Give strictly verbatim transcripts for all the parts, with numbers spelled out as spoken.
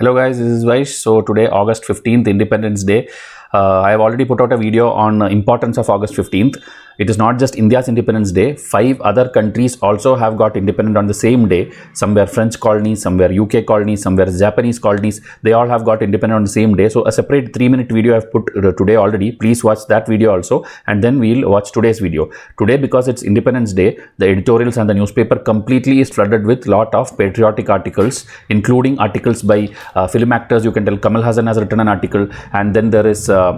Hello guys, this is Vaish. So today August fifteenth, Independence Day. Uh, I have already put out a video on uh, importance of August fifteenth. It is not just India's Independence Day. Five other countries also have got independent on the same day. Some were French colonies, some were U K colonies, some were Japanese colonies. They all have got independent on the same day. So a separate three minute video I have put uh, today already. Please watch that video also, and then we will watch today's video. Today, because it's Independence Day, the editorials and the newspaper completely is flooded with lot of patriotic articles, including articles by uh, film actors. You can tell Kamal Haasan has written an article, and then there is uh, Uh,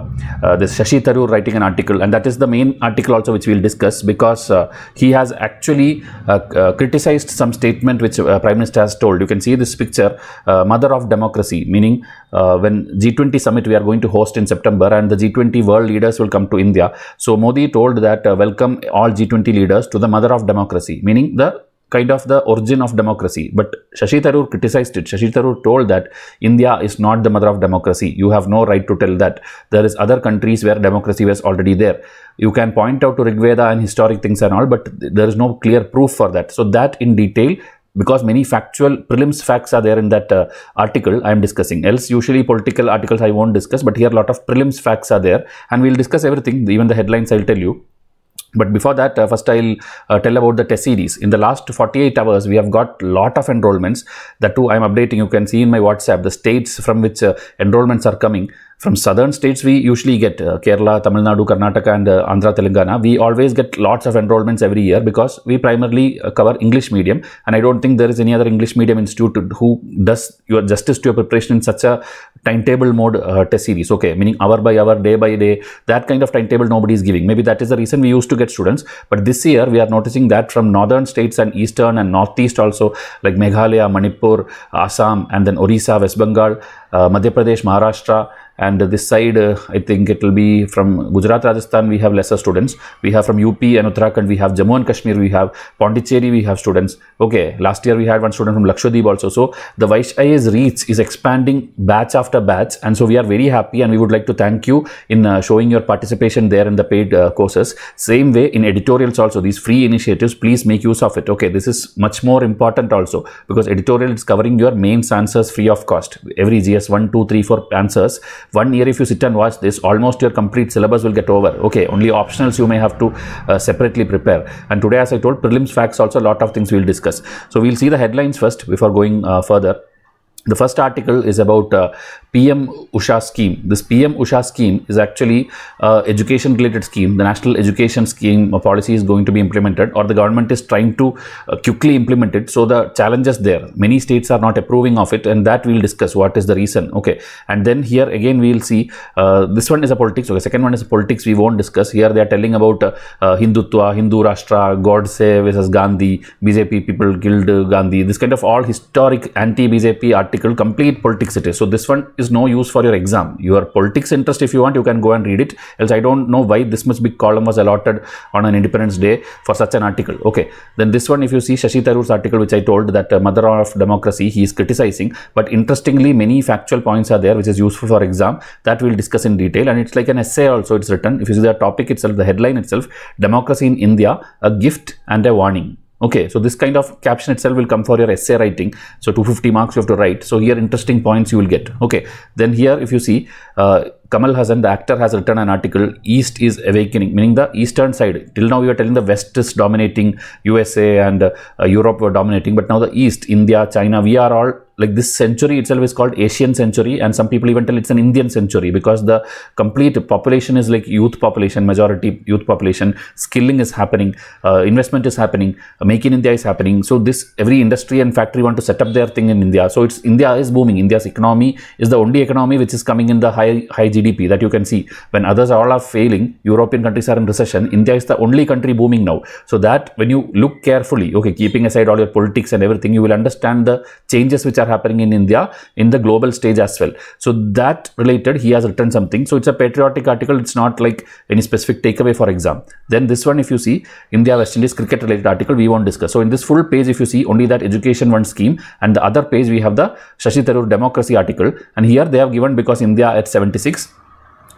uh, this Shashi Tharoor writing an article, and that is the main article also which we will discuss, because uh, he has actually uh, uh, criticized some statement which uh, Prime Minister has told. You can see this picture, uh, mother of democracy, meaning uh, when G twenty summit we are going to host in September, and the G twenty world leaders will come to India. So Modi told that uh, welcome all G twenty leaders to the mother of democracy, meaning the kind of the origin of democracy. But Shashi Tharoor criticized it. Shashi Tharoor told that India is not the mother of democracy. You have no right to tell that. There is other countries where democracy was already there. You can point out to Rigveda and historic things and all, but there is no clear proof for that. So that in detail, because many factual prelims facts are there in that uh, article I am discussing. Else usually political articles I won't discuss, but here a lot of prelims facts are there, and we will discuss everything, even the headlines I will tell you. But before that, uh, first I'll uh, tell about the test series. In the last forty-eight hours, we have got lot of enrollments. That too, I'm updating. You can see in my WhatsApp the states from which uh, enrollments are coming. From southern states, we usually get uh, Kerala, Tamil Nadu, Karnataka, and uh, Andhra, Telangana. We always get lots of enrollments every year, because we primarily uh, cover English medium, and I don't think there is any other English medium institute who does your justice to your preparation in such a timetable mode uh, test series. Okay, meaning hour by hour, day by day, that kind of timetable nobody is giving. Maybe that is the reason we used to get students. But this year, we are noticing that from northern states and eastern and northeast also, like Meghalaya, Manipur, Assam, and then Orissa, West Bengal, uh, Madhya Pradesh, Maharashtra. And this side, uh, I think it will be from Gujarat, Rajasthan, we have lesser students. We have from U P and Uttarakhand, we have Jammu and Kashmir, we have Pondicherry, we have students. Okay, last year we had one student from Lakshadweep also. So the Vaishali's reach is expanding batch after batch. And so we are very happy, and we would like to thank you in uh, showing your participation there in the paid uh, courses. Same way in editorials also, these free initiatives, please make use of it. Okay, this is much more important also, because editorial is covering your mains answers free of cost. Every G S one, two, three, four answers. One year if you sit and watch this, almost your complete syllabus will get over. Okay, only optionals you may have to uh, separately prepare. And today, as I told, prelims facts also, a lot of things we will discuss. So we will see the headlines first before going uh, further. The first article is about uh, P M Usha scheme. This P M Usha scheme is actually uh, education related scheme. The national education scheme uh, policy is going to be implemented, or the government is trying to uh, quickly implement it. So the challenges there, many states are not approving of it, and that we will discuss what is the reason. Okay, and then here again we will see uh, this one is a politics. Okay, second one is a politics, we won't discuss. Here they are telling about uh, uh, Hindutva, Hindu Rashtra, God Save versus Gandhi, B J P People Guild, Gandhi, this kind of all historic anti-B J P articles. Complete politics it is. So this one is no use for your exam. Your politics interest, if you want, you can go and read it. Else I don't know why this much big column was allotted on an Independence Day for such an article. Okay, then this one, if you see Shashi Tharoor's article, which I told that uh, mother of democracy, he is criticizing. But interestingly, many factual points are there which is useful for exam, that we will discuss in detail. And it's like an essay also, it's written. If you see the topic itself, the headline itself, democracy in India, a gift and a warning. Okay, so this kind of caption itself will come for your essay writing. So two hundred fifty marks you have to write. So here interesting points you will get. Okay, then here if you see, uh, Kamal Haasan, the actor, has written an article, East is awakening, meaning the eastern side. Till now we were telling the West is dominating, U S A and uh, Europe were dominating, but now the East, India, China, we are all, like this century itself is called Asian century, and some people even tell it's an Indian century, because the complete population is like youth population, majority youth population, skilling is happening, uh, investment is happening, uh, Make in India is happening. So this, every industry and factory want to set up their thing in India. So it's, India is booming. India's economy is the only economy which is coming in the high, high G D P. G D P that you can see. When others all are failing, European countries are in recession, India is the only country booming now. So that when you look carefully, okay, keeping aside all your politics and everything, you will understand the changes which are happening in India in the global stage as well. So that related, he has written something. So it's a patriotic article. It's not like any specific takeaway for exam. Then this one, if you see, India West Indies cricket related article, we won't discuss. So in this full page, if you see only that education one scheme, and the other page we have the Shashi Tharoor democracy article, and here they have given because India at seventy-six.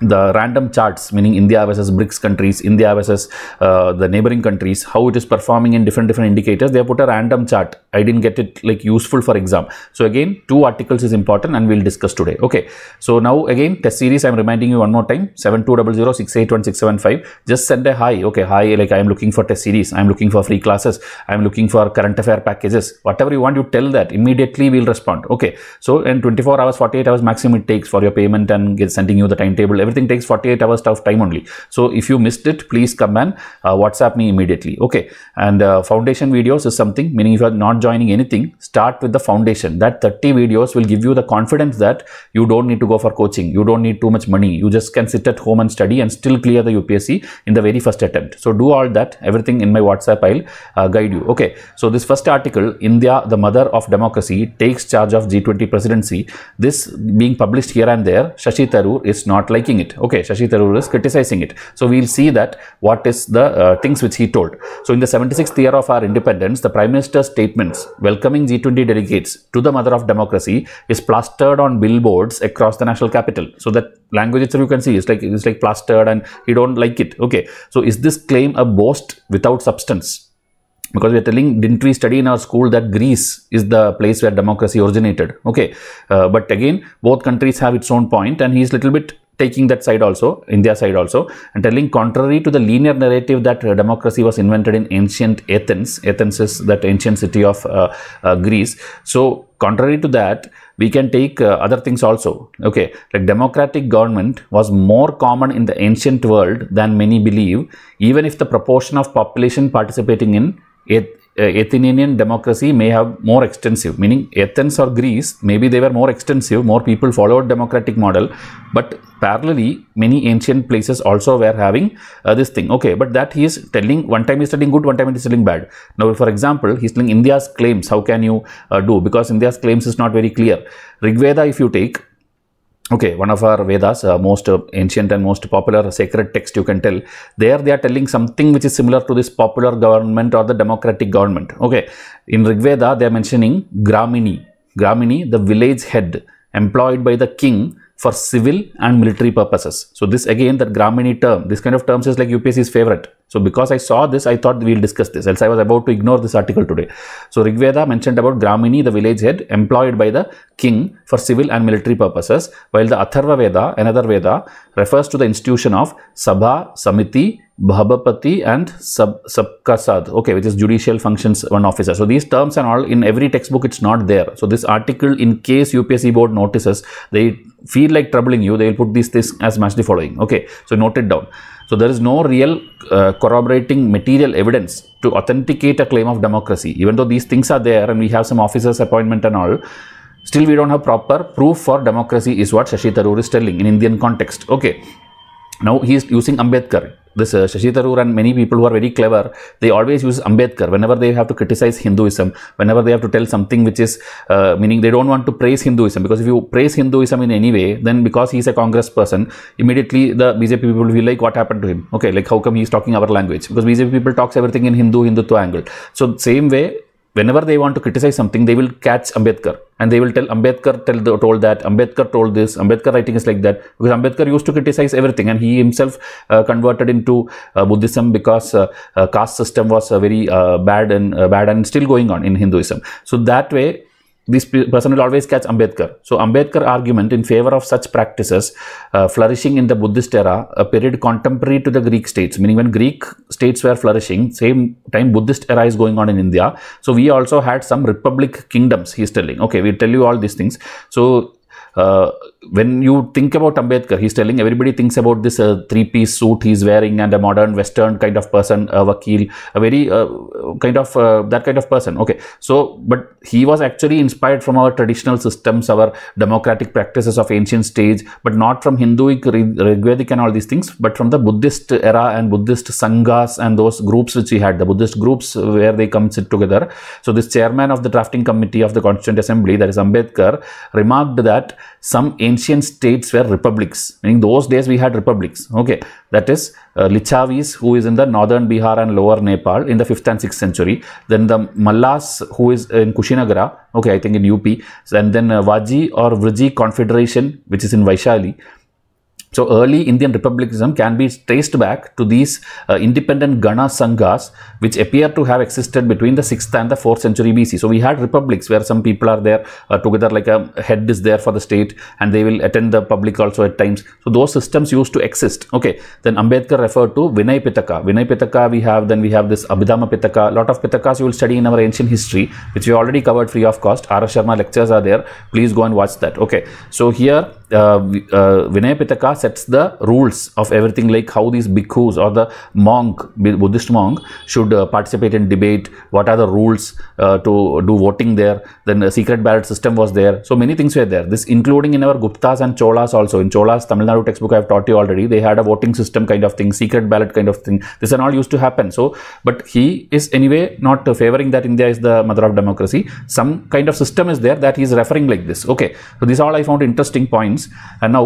the random charts, meaning India versus BRICS countries, India versus uh, the neighboring countries, how it is performing in different different indicators, they have put a random chart. I didn't get it like useful for exam. So again, two articles is important and we'll discuss today. Okay. So now again, test series, I'm reminding you one more time, seven two zero zero six eight one six seven five. Just send a hi. Okay. Hi. Like I am looking for test series. I'm looking for free classes. I'm looking for current affair packages. Whatever you want, you tell that. Immediately we'll respond. Okay. So in twenty-four hours, forty-eight hours maximum it takes for your payment and get sending you the timetable. Everything takes forty-eight hours of time only. So if you missed it, please come and uh, WhatsApp me immediately. Okay. And uh, foundation videos is something, meaning if you are not joining anything, start with the foundation. That thirty videos will give you the confidence that you don't need to go for coaching. You don't need too much money. You just can sit at home and study and still clear the U P S C in the very first attempt. So do all that. Everything in my WhatsApp, I'll uh, guide you. Okay. So this first article, India, the mother of democracy, takes charge of G twenty presidency. This being published here and there, Shashi Tharoor is not liking it. Okay, Shashi Tharoor is criticizing it. So we'll see that what is the uh, things which he told. So in the seventy-sixth year of our independence, the Prime Minister's statements welcoming G twenty delegates to the mother of democracy is plastered on billboards across the national capital. So that language itself you can see it's like it's like plastered and he don't like it. Okay, so is this claim a boast without substance? Because we are telling, didn't we study in our school that Greece is the place where democracy originated? Okay, uh, but again, both countries have its own point, and he's little bit taking that side also, India side also, and telling contrary to the linear narrative that uh, democracy was invented in ancient Athens. Athens is that ancient city of uh, uh, Greece. So contrary to that, we can take uh, other things also. Okay, like democratic government was more common in the ancient world than many believe, even if the proportion of population participating in Ath uh, Athenian democracy may have more extensive, meaning Athens or Greece, maybe they were more extensive, more people followed democratic model, but parallelly, many ancient places also were having uh, this thing. Okay, but that he is telling, one time he is telling good, one time he is telling bad. Now, for example, he is telling India's claims, how can you uh, do? Because India's claims is not very clear. Rigveda, if you take, okay, one of our Vedas, uh, most uh, ancient and most popular sacred text, you can tell. There they are telling something which is similar to this popular government or the democratic government. Okay, in Rigveda, they are mentioning Gramini. Gramini, the village head employed by the king for civil and military purposes. So this again, that Gramini term, this kind of terms is like U P S C's favorite. So because I saw this, I thought we'll discuss this, else I was about to ignore this article today. So Rigveda mentioned about Gramini, the village head employed by the king for civil and military purposes, while the Atharva Veda, another Veda, refers to the institution of Sabha, Samiti, Bhabapati and Sab Sabkasad, okay, which is judicial functions one officer. So these terms and all in every textbook, it's not there. So this article, in case U P S C board notices, they feel like troubling you, they will put these things as match the following. Okay, so note it down. So there is no real uh, corroborating material evidence to authenticate a claim of democracy. Even though these things are there and we have some officers' appointment and all, still we don't have proper proof for democracy is what Shashi Tharoor is telling in Indian context. Okay, now he is using Ambedkar. This uh, Shashi Tharoor and many people who are very clever, they always use Ambedkar whenever they have to criticize Hinduism, whenever they have to tell something which is, uh, meaning they don't want to praise Hinduism, because if you praise Hinduism in any way, then because he's a Congress person, immediately the B J P people will be like, what happened to him? Okay, like how come he's talking our language? Because B J P people talks everything in Hindu, Hindutva angle. So same way, whenever they want to criticize something, they will catch Ambedkar and they will tell Ambedkar tell the, told that, Ambedkar told this, Ambedkar writing is like that. Because Ambedkar used to criticize everything and he himself uh, converted into uh, Buddhism because uh, uh, caste system was uh, very uh, bad and uh, bad and still going on in Hinduism. So that way, this person will always catch Ambedkar. So Ambedkar argument in favor of such practices uh, flourishing in the Buddhist era, a period contemporary to the Greek states, meaning when Greek states were flourishing, same time Buddhist era is going on in India. So we also had some republic kingdoms, he's telling. Okay, we'll tell you all these things. So uh, when you think about Ambedkar, he's telling everybody thinks about this uh, three-piece suit he's wearing and a modern Western kind of person, a vakil, a very uh, kind of uh, that kind of person. Okay, so but he was actually inspired from our traditional systems, our democratic practices of ancient stage, but not from Hinduic, Rigvedic and all these things, but from the Buddhist era and Buddhist Sanghas and those groups which he had, the Buddhist groups where they come sit together. So this chairman of the drafting committee of the Constituent Assembly, that is Ambedkar, remarked that some ancient Ancient states were republics, meaning those days we had republics. Okay, that is uh, Lichavis, who is in the northern Bihar and lower Nepal in the fifth and sixth century. Then the Mallas, who is in Kushinagara, okay, I think in U P. And then uh, Vajji or Vrijji confederation, which is in Vaishali. So early Indian republicanism can be traced back to these uh, independent Gana Sanghas, which appear to have existed between the sixth and the fourth century B C. So we had republics where some people are there uh, together, like a head is there for the state and they will attend the public also at times. So those systems used to exist. Okay, then Ambedkar referred to Vinaya Pitaka. Vinaya Pitaka we have, then we have this Abhidhamma Pitaka. A lot of Pitakas you will study in our ancient history, which we already covered free of cost. R S. Sharma lectures are there. Please go and watch that. Okay, so here Uh, uh, Vinaya Pitaka sets the rules of everything, like how these bhikkhus or the monk, Buddhist monk, should uh, participate in debate, what are the rules uh, to do voting there, then a secret ballot system was there. So many things were there, this including in our Guptas and Cholas also. In Cholas Tamil Nadu textbook I have taught you already, they had a voting system kind of thing, secret ballot kind of thing. This and all used to happen. So, but he is anyway not uh, favoring that India is the mother of democracy. Some kind of system is there that he is referring like this. Okay, so these all I found interesting points. And now,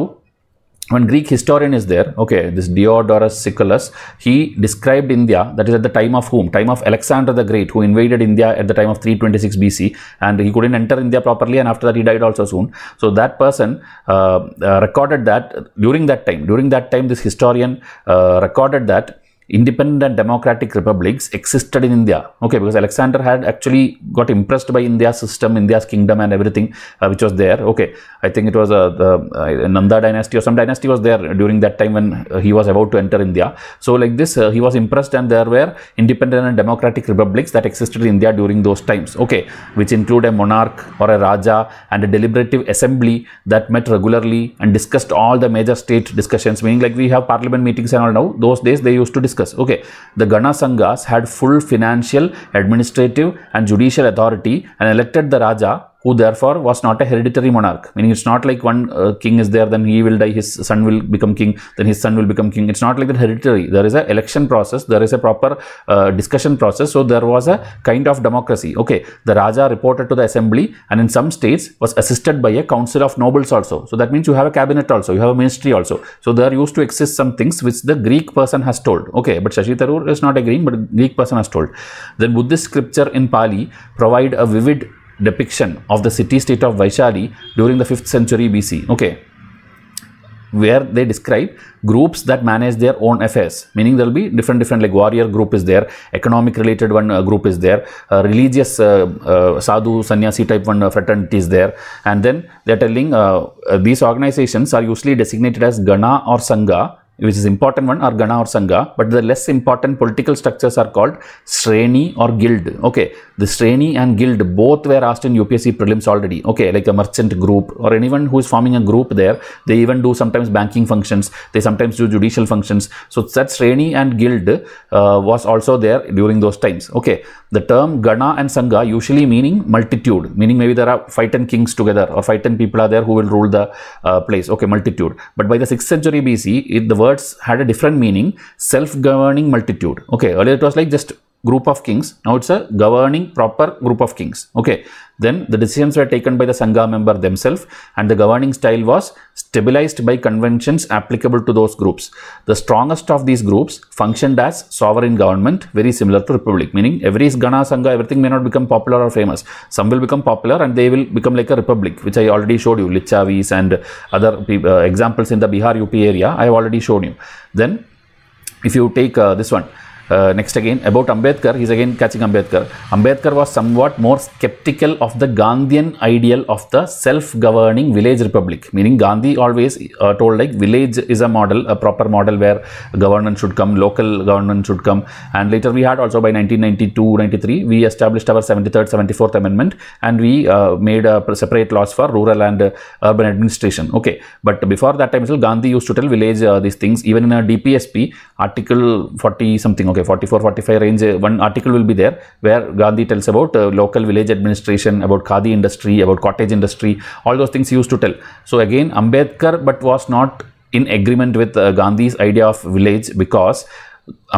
one Greek historian is there, okay, this Diodorus Siculus, he described India, that is at the time of whom? Time of Alexander the Great, who invaded India at the time of three twenty-six B C, and he couldn't enter India properly, and after that he died also soon. So that person uh, uh, recorded that during that time, during that time this historian uh, recorded that independent and democratic republics existed in India. Okay, because Alexander had actually got impressed by India's system, India's kingdom and everything uh, which was there. Okay, I think it was uh, the uh, Nanda dynasty or some dynasty was there during that time when uh, he was about to enter India. So like this, uh, he was impressed, and there were independent and democratic republics that existed in India during those times. Okay, which include a monarch or a Raja and a deliberative assembly that met regularly and discussed all the major state discussions, meaning like we have parliament meetings and all now. Those days they used to discuss. Okay, the Gana Sanghas had full financial, administrative and judicial authority and elected the Raja, who therefore was not a hereditary monarch, meaning it's not like one uh, king is there, then he will die, his son will become king, then his son will become king. It's not like that hereditary. There is an election process, there is a proper uh, discussion process. So there was a kind of democracy. Okay, the Raja reported to the assembly, and in some states was assisted by a council of nobles also. So that means you have a cabinet also, you have a ministry also. So there used to exist some things which the Greek person has told. Okay, but Shashi Tharoor is not agreeing, but Greek person has told. Then Buddhist scripture in Pali provide a vivid depiction of the city-state of Vaishali during the fifth century B C, okay, where they describe groups that manage their own affairs, meaning there will be different different like warrior group is there, economic related one uh, group is there, uh, religious uh, uh, sadhu sannyasi type one uh, fraternity is there. And then they are telling uh, uh, these organizations are usually designated as Gana or Sangha, which is important one, or Gana or Sangha, but the less important political structures are called Sreni or Guild. Okay, the Sreni and Guild both were asked in U P S C prelims already. Okay, like a merchant group or anyone who is forming a group there, they even do sometimes banking functions, they sometimes do judicial functions. So that Sreni and Guild uh, was also there during those times. Okay, the term Gana and Sangha usually meaning multitude, meaning maybe there are five ten kings together or five ten people are there who will rule the uh, place. Okay, multitude. But by the sixth century B C, it, the word had a different meaning, self-governing multitude. Okay, earlier it was like just group of kings, now it's a governing proper group of kings. Okay, then the decisions were taken by the Sangha member themselves, and the governing style was stabilized by conventions applicable to those groups. The strongest of these groups functioned as sovereign government, very similar to republic, meaning every Gana Sangha, everything may not become popular or famous. Some will become popular and they will become like a republic, which I already showed you, Lichavis and other uh, examples in the Bihar U P area, I have already shown you. Then if you take uh, this one, Uh, next again about Ambedkar, he's again catching Ambedkar. Ambedkar was somewhat more skeptical of the Gandhian ideal of the self-governing village republic, meaning Gandhi always uh, told like village is a model, a proper model where governance should come, local governance should come. And later we had also by nineteen ninety-two ninety-three, we established our seventy-third seventy-fourth amendment, and we uh, made a separate laws for rural and uh, urban administration. Okay, but before that time still Gandhi used to tell village uh, these things, even in a D P S P article forty something, okay, forty-four forty-five range, one article will be there where Gandhi tells about uh, local village administration, about khadi industry, about cottage industry, all those things he used to tell. So again Ambedkar but was not in agreement with uh, Gandhi's idea of village, because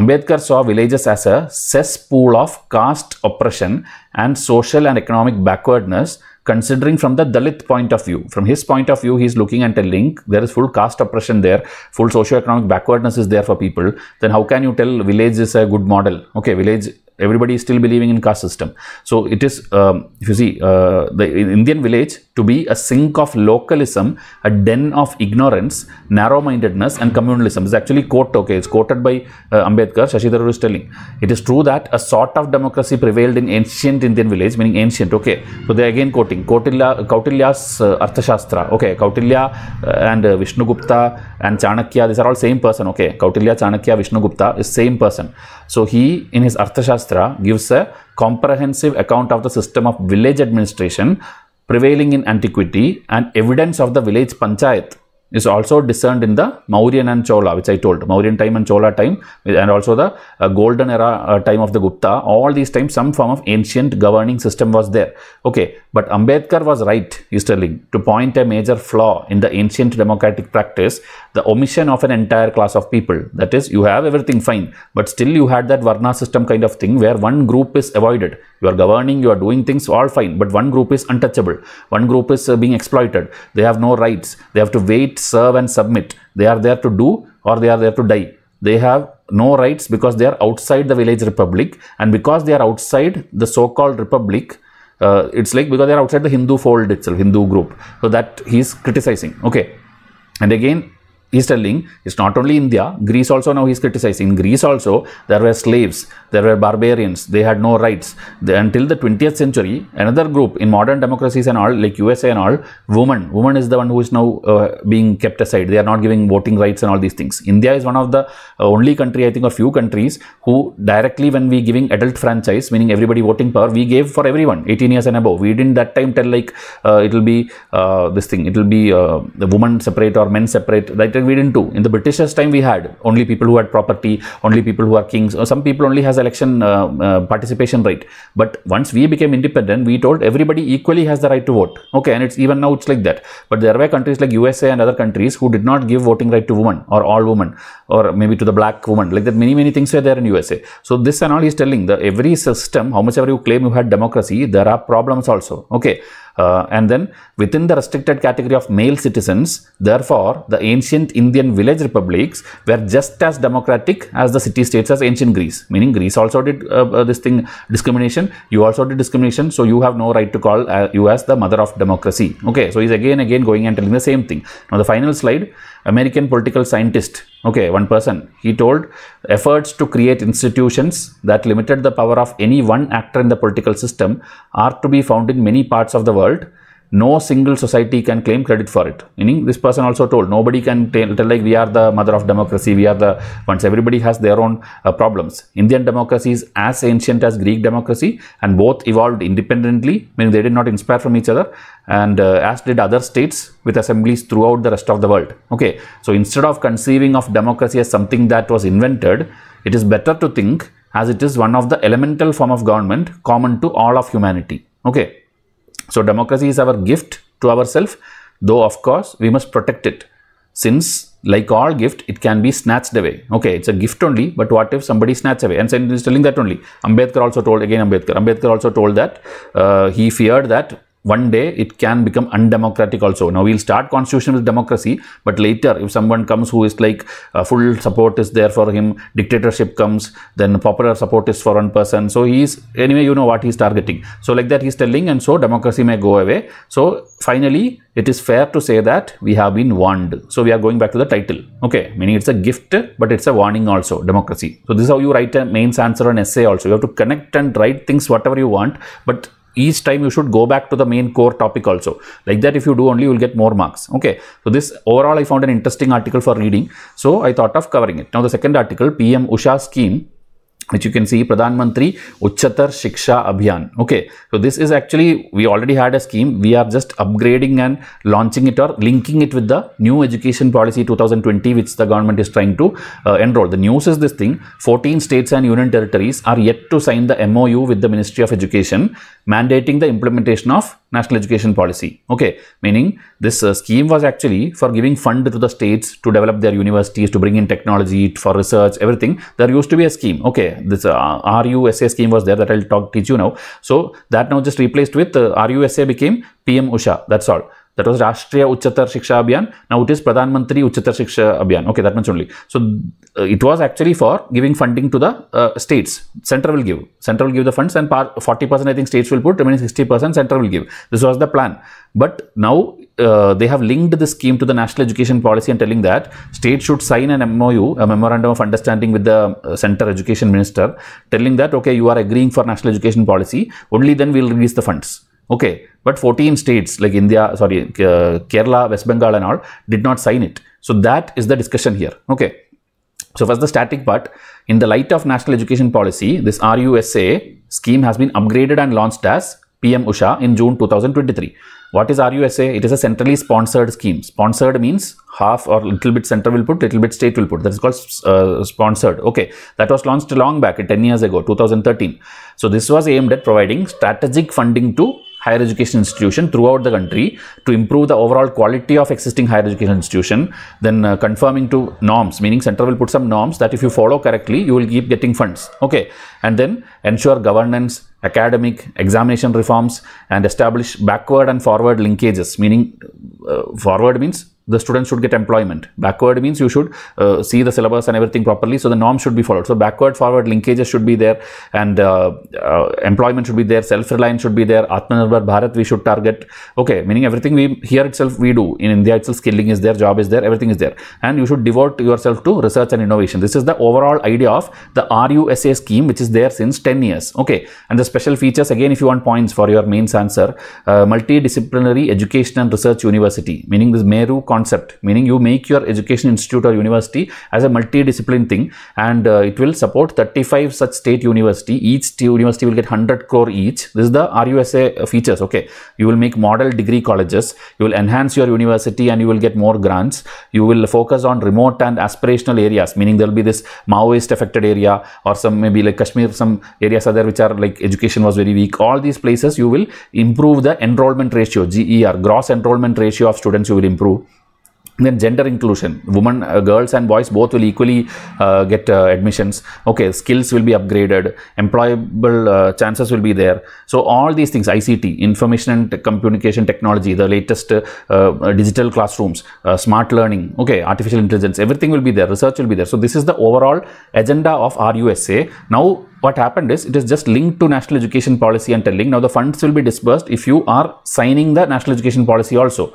Ambedkar saw villages as a cesspool of caste oppression and social and economic backwardness. Considering from the Dalit point of view, from his point of view, he is looking and telling there is full caste oppression there, full socio-economic backwardness is there for people. Then how can you tell village is a good model? Okay, village Everybody is still believing in caste system. So it is, um, if you see, uh, the Indian village to be a sink of localism, a den of ignorance, narrow-mindedness and communalism. It's actually quote, okay, it's quoted by uh, Ambedkar, Shashi Tharoor is telling. It is true that a sort of democracy prevailed in ancient Indian village, meaning ancient, okay. So they are again quoting Kautilya, Kautilya's uh, Arthashastra, okay. Kautilya uh, and uh, Vishnu Gupta and Chanakya, these are all same person, okay. Kautilya, Chanakya, Vishnu Gupta is same person. So he, in his Arthashastra, gives a comprehensive account of the system of village administration prevailing in antiquity, and evidence of the village panchayat is also discerned in the Mauryan and Chola, which I told, Mauryan time and Chola time, and also the uh, golden era uh, time of the Gupta. All these times some form of ancient governing system was there. Okay, but Ambedkar was right, he's telling, to point a major flaw in the ancient democratic practice, the omission of an entire class of people. That is, you have everything fine, but still you had that Varna system kind of thing where one group is avoided. You are governing, you are doing things, all fine, but one group is untouchable. One group is uh, being exploited. They have no rights. They have to wait, serve and submit. They are there to do or they are there to die. They have no rights because they are outside the village republic, and because they are outside the so-called republic, uh, it's like because they are outside the Hindu fold itself, Hindu group. So that he's criticizing. Okay. And again, he's telling, it's not only India, Greece also now he's criticizing. In Greece also, there were slaves, there were barbarians, they had no rights. They, until the twentieth century, another group in modern democracies and all, like U S A and all, woman, woman is the one who is now uh, being kept aside. They are not giving voting rights and all these things. India is one of the only country, I think, or few countries who directly, when we giving adult franchise, meaning everybody voting power, we gave for everyone, eighteen years and above. We didn't that time tell like, uh, it'll be uh, this thing, it'll be uh, the woman separate or men separate. That we didn't do. In the Britishers time, we had only people who had property, only people who are kings, or some people only has election uh, uh, participation right. But once we became independent, we told everybody equally has the right to vote. Okay, and it's even now it's like that. But there were countries like U S A and other countries who did not give voting right to women or all women, or maybe to the black woman, like that. Many, many things were there in U S A. So this and all he's telling, that every system, how much ever you claim you had democracy, there are problems also. Okay. Uh, and then within the restricted category of male citizens, therefore, the ancient Indian village republics were just as democratic as the city-states as ancient Greece. Meaning Greece also did uh, uh, this thing, discrimination. You also did discrimination. So you have no right to call uh, you as the mother of democracy. Okay. So he's again, again going and telling the same thing. Now the final slide, American political scientist. Okay, one person, he told, efforts to create institutions that limited the power of any one actor in the political system are to be found in many parts of the world. No single society can claim credit for it. Meaning, this person also told, nobody can tell, tell like we are the mother of democracy, we are the ones. Everybody has their own uh, problems. Indian democracy is as ancient as Greek democracy, and both evolved independently, meaning they did not inspire from each other, and uh, as did other states with assemblies throughout the rest of the world. Okay, so instead of conceiving of democracy as something that was invented, it is better to think as it is one of the elemental form of government common to all of humanity. Okay. So, democracy is our gift to ourselves, though of course, we must protect it, since like all gift, it can be snatched away. Okay, it's a gift only, but what if somebody snatches away? And so he's telling that only. Ambedkar also told, again Ambedkar, Ambedkar also told that uh, he feared that one day it can become undemocratic also. Now we'll start constitution with democracy, but later if someone comes who is like uh, full support is there for him, dictatorship comes, then popular support is for one person. So he's, anyway, you know what he's targeting. So like that he's telling, and so democracy may go away. So finally, it is fair to say that we have been warned. So we are going back to the title. Okay, meaning it's a gift, but it's a warning also, democracy. So this is how you write a mains answer or an essay also. You have to connect and write things whatever you want, but each time you should go back to the main core topic also. Like that, if you do only, you will get more marks. Okay. So this overall, I found an interesting article for reading. So I thought of covering it. Now the second article, P M Usha scheme, which you can see, Pradhan Mantri Uchatar Shiksha Abhiyan. Okay. So this is actually, we already had a scheme. We are just upgrading and launching it or linking it with the new education policy two thousand twenty, which the government is trying to uh, enroll. The news is this thing, fourteen states and union territories are yet to sign the M O U with the Ministry of Education, mandating the implementation of National Education Policy. Okay. Meaning this uh, scheme was actually for giving fund to the states to develop their universities, to bring in technology for research, everything. There used to be a scheme. Okay. This uh, R U S A scheme was there that I'll talk, teach you now. So that now just replaced with uh, R U S A became P M Usha. That's all. That was Rashtriya Uchatar Shiksha Abhiyan. Now it is Pradhan Mantri Uchatar Shiksha Abhiyan. Okay, that much only. So uh, it was actually for giving funding to the uh, states. Central will give. Central will give the funds and forty percent I think states will put, remaining sixty percent central will give. This was the plan. But now uh, they have linked the scheme to the national education policy and telling that states should sign an M O U, a memorandum of understanding with the uh, center education minister, telling that, okay, you are agreeing for national education policy, only then we will release the funds. Okay, but fourteen states like India, sorry, uh, Kerala, West Bengal and all did not sign it. So that is the discussion here. Okay. So first the static part. In the light of national education policy, this R U S A scheme has been upgraded and launched as P M Usha in June two thousand twenty-three. What is R U S A? It is a centrally sponsored scheme. Sponsored means half or little bit center will put, little bit state will put. That is called uh, sponsored. Okay. That was launched long back, ten years ago, two thousand thirteen. So this was aimed at providing strategic funding to higher education institution throughout the country to improve the overall quality of existing higher education institution, then uh, conforming to norms, meaning center will put some norms that if you follow correctly, you will keep getting funds. Okay. And then ensure governance, academic, examination reforms, and establish backward and forward linkages, meaning uh, forward means the students should get employment. Backward means you should uh, see the syllabus and everything properly. So the norm should be followed. So backward forward linkages should be there, and uh, uh, employment should be there. Self-reliance should be there. Atmanirbhar Bharat we should target. Okay, meaning everything we here itself we do. In India itself, skilling is there, job is there, everything is there. And you should devote yourself to research and innovation. This is the overall idea of the R U S A scheme, which is there since ten years. Okay, and the special features again, if you want points for your mains answer, uh, multidisciplinary education and research university, meaning this Meru concept, meaning you make your education institute or university as a multidiscipline thing, and uh, it will support thirty-five such state university. Each university will get one hundred crore each. This is the R U S A features. Okay, you will make model degree colleges, you will enhance your university and you will get more grants. You will focus on remote and aspirational areas, meaning there will be this Maoist affected area or some maybe like Kashmir, some areas are there which are like education was very weak. All these places you will improve the enrollment ratio, G E R, gross enrollment ratio of students you will improve. Then gender inclusion, women, uh, girls and boys both will equally uh, get uh, admissions. Okay, skills will be upgraded, employable uh, chances will be there. So all these things, I C T, information and communication technology, the latest uh, uh, digital classrooms, uh, smart learning, okay, artificial intelligence, everything will be there, research will be there. So this is the overall agenda of R U S A. Now what happened is, it is just linked to national education policy and telling, now the funds will be disbursed if you are signing the national education policy also.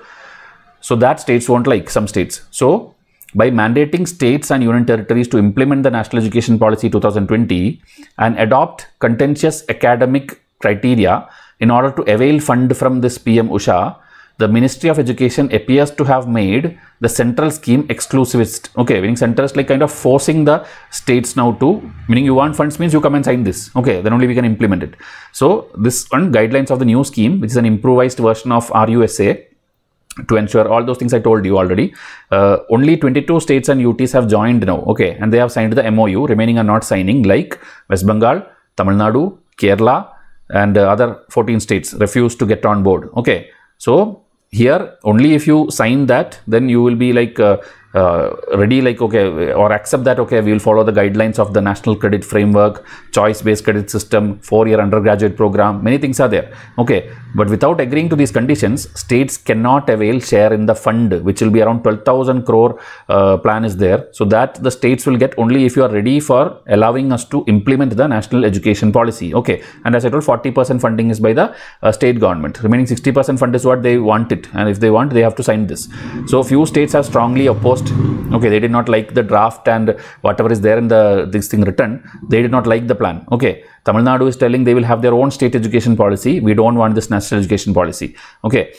So that states won't like, some states. So by mandating states and union territories to implement the National Education Policy twenty twenty and adopt contentious academic criteria in order to avail fund from this P M Usha, the Ministry of Education appears to have made the central scheme exclusivist. Okay, meaning centralist, like kind of forcing the states now to, meaning you want funds means you come and sign this. Okay, then only we can implement it. So this on guidelines of the new scheme, which is an improvised version of R U S A, to ensure all those things I told you already. Uh, only twenty-two states and U Ts have joined now. Okay, and they have signed the M O U. Remaining are not signing, like West Bengal, Tamil Nadu, Kerala and uh, other fourteen states refuse to get on board. Okay, so here only if you sign that, then you will be like uh, uh, ready, like okay, or accept that okay, we will follow the guidelines of the national credit framework, choice based credit system, four-year undergraduate program, many things are there. Okay, but without agreeing to these conditions, states cannot avail share in the fund, which will be around twelve thousand crore uh, plan is there. So that the states will get only if you are ready for allowing us to implement the national education policy. Okay, and as I told, forty percent funding is by the uh, state government, remaining sixty percent fund is what they want it, and if they want, they have to sign this. So few states have strongly opposed. Okay, they did not like the draft and whatever is there in the this thing written, they did not like the plan. Okay, Tamil Nadu is telling they will have their own state education policy. We don't want this national education policy. Okay.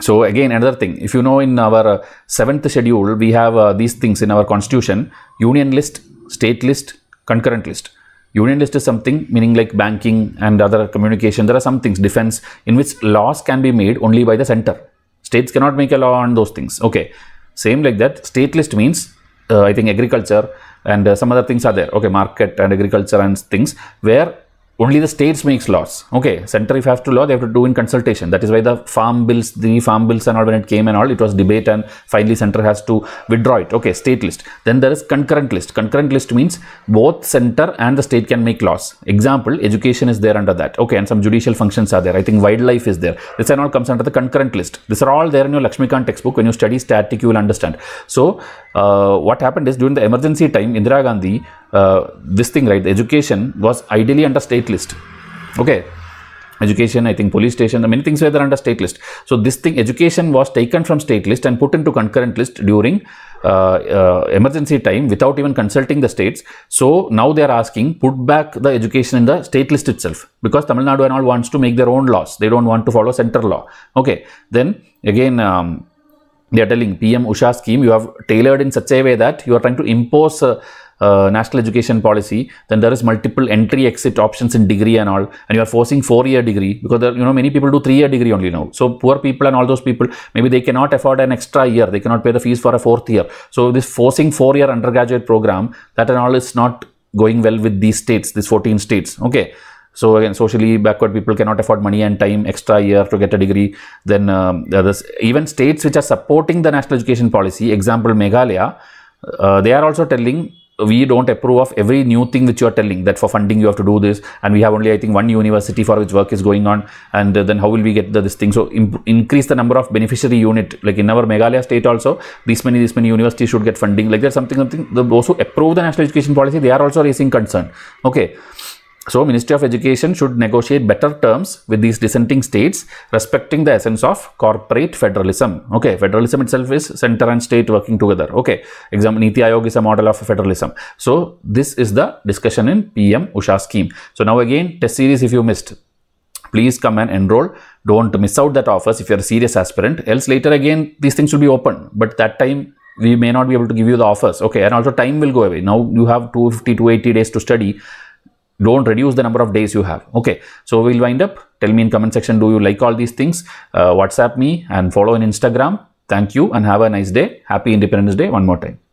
So again, another thing, if you know, in our uh, seventh schedule, we have uh, these things in our constitution: union list, state list, concurrent list. Union list is something, meaning like banking and other communication. There are some things, defense, in which laws can be made only by the center. States cannot make a law on those things. Okay. Same like that, state list means uh, I think agriculture and uh, some other things are there. Okay, market and agriculture and things where only the states makes laws. Okay, center if have to law, they have to do in consultation. That is why the farm bills, the farm bills and all, when it came and all, it was debate and finally center has to withdraw it. Okay, state list. Then there is concurrent list. Concurrent list means both center and the state can make laws. Example, education is there under that. Okay, and some judicial functions are there. I think wildlife is there. This and all comes under the concurrent list. These are all there in your Lakshmikant textbook. When you study static, you will understand. So, uh, what happened is during the emergency time, Indira Gandhi, uh, this thing, right, the education was ideally under state list. Okay, education, I think police station, many things were there under state list. So this thing, education, was taken from state list and put into concurrent list during uh, uh, emergency time without even consulting the states. So now they are asking, put back the education in the state list itself, because Tamil Nadu and all wants to make their own laws. They don't want to follow center law. Okay, then again, um, they are telling P M Usha scheme, you have tailored in such a way that you are trying to impose uh, Uh, national education policy. Then there is multiple entry exit options in degree and all, and you are forcing four-year degree, because there, you know, many people do three-year degree only now. So poor people and all those people, maybe they cannot afford an extra year, they cannot pay the fees for a fourth year. So this forcing four-year undergraduate program, that and all is not going well with these states, these fourteen states. Okay, so again, socially backward people cannot afford money and time, extra year to get a degree. Then um, there's even states which are supporting the national education policy, example Meghalaya, uh, they are also telling, we don't approve of every new thing which you are telling, that for funding you have to do this, and we have only, I think, one university for which work is going on, and uh, then how will we get the, this thing? So increase the number of beneficiary unit, like in our Meghalaya state also, these many these many universities should get funding, like there's something something. Those who approve the national education policy, they are also raising concern. Okay, so Ministry of Education should negotiate better terms with these dissenting states, respecting the essence of corporate federalism. Okay, federalism itself is center and state working together. Okay, example, Niti Ayog is a model of federalism. So this is the discussion in P M Usha scheme. So now again, test series, if you missed, please come and enroll. Don't miss out that offers if you're a serious aspirant. Else later again, these things will be open, but that time we may not be able to give you the offers. Okay, and also time will go away. Now you have two fifty to eighty days to study. Don't reduce the number of days you have. Okay, so we'll wind up. Tell me in comment section, do you like all these things? Uh, WhatsApp me and follow on Instagram. Thank you and have a nice day. Happy Independence Day one more time.